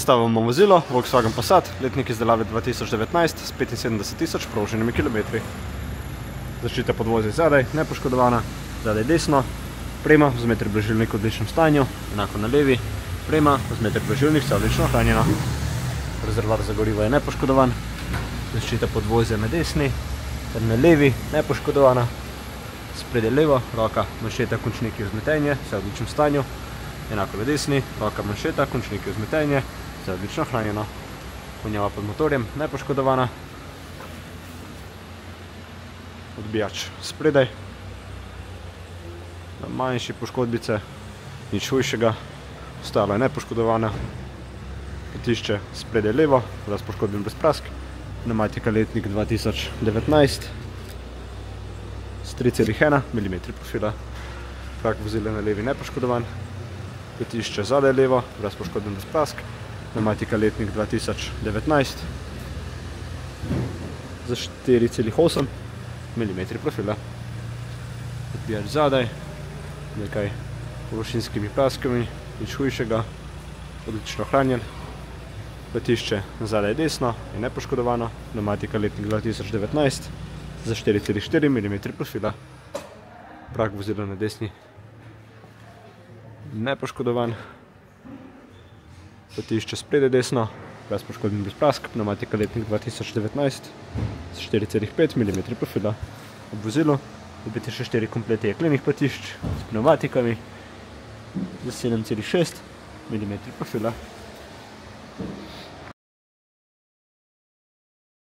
Predstavljamo vozilo Volkswagen Passat, letnik izdelave 2019 s 75 000 proženimi kilometri. Zaščita podvozja zadaj, nepoškodovana, zadaj desno, prema z metri blažilnik v odličnem stanju, enako na levi, prema z metri blažilnik vse odlično hranjena. Rezervoar za gorivo je nepoškodovan, zaščita podvozja na desni ter na levi nepoškodovana, spredje levo, roka, manšeta, končniki vzmetenje, vse v odličnem stanju, enako na desni, roka, manšeta, končniki vzmetenje, vse odlično hranjeno, vonjava pod motorjem nepoškodovana, odbijač spredaj, manjše poškodbice, nič hujšega, ostalo je nepoškodovana, potišče spredje levo, brez poškodben, brez prask, pnevmatika letnik 2019 s 3,1 mm profila, kak vozile na levi nepoškodovan, potišče zadaj levo, brez poškodben, brez prask, pnevmatika letnik 2019 za 4,8 mm profila, odbijač zadaj, nekaj površinskimi praskami, nič hujšega, odlično hranjen, platišče zadaj desno je nepoškodovano, pnevmatika letnik 2019 za 4,4 mm profila, prag vozila na desni nepoškodovan, platišče spredje desno, brez poškodben, brez prask, pnevmatika letnik 2019 za 4,5 mm profila. Ob vozilu dobite še 4 komplete jeklenih platišč s pnevmatikami za 7,6 mm profila.